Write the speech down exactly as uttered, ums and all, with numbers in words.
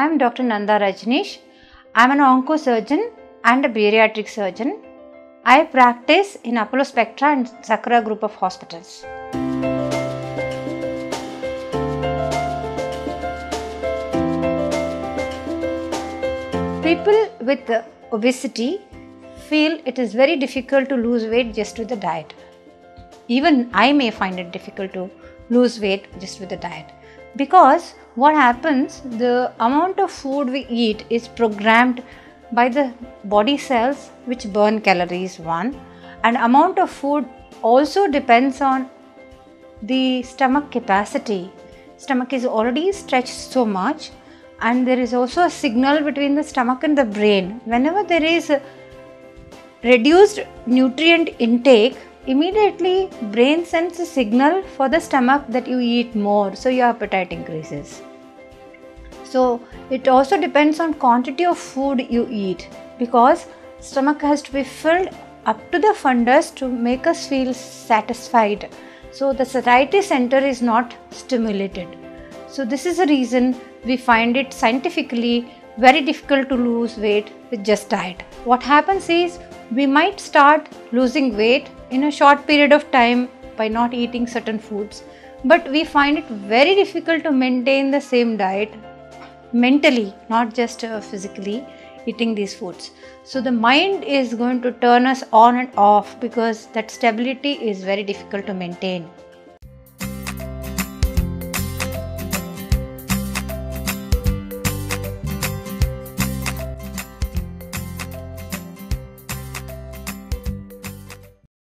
I am Doctor Nanda Rajneesh. I am an oncosurgeon and a bariatric surgeon. I practice in Apollo Spectra and Sakura group of hospitals. People with obesity feel it is very difficult to lose weight just with the diet. Even I may find it difficult to lose weight just with the diet, because what happens, the amount of food we eat is programmed by the body cells which burn calories, one, and amount of food also depends on the stomach capacity. Stomach is already stretched so much, and there is also a signal between the stomach and the brain. Whenever there is a reduced nutrient intake, immediately brain sends a signal for the stomach that you eat more, so your appetite increases. So it also depends on quantity of food you eat, because stomach has to be filled up to the fundus to make us feel satisfied. So the satiety center is not stimulated. So this is the reason we find it scientifically very difficult to lose weight with just diet. What happens is, we might start losing weight in a short period of time by not eating certain foods, but we find it very difficult to maintain the same diet mentally, not just uh, physically eating these foods. So the mind is going to turn us on and off, because that stability is very difficult to maintain.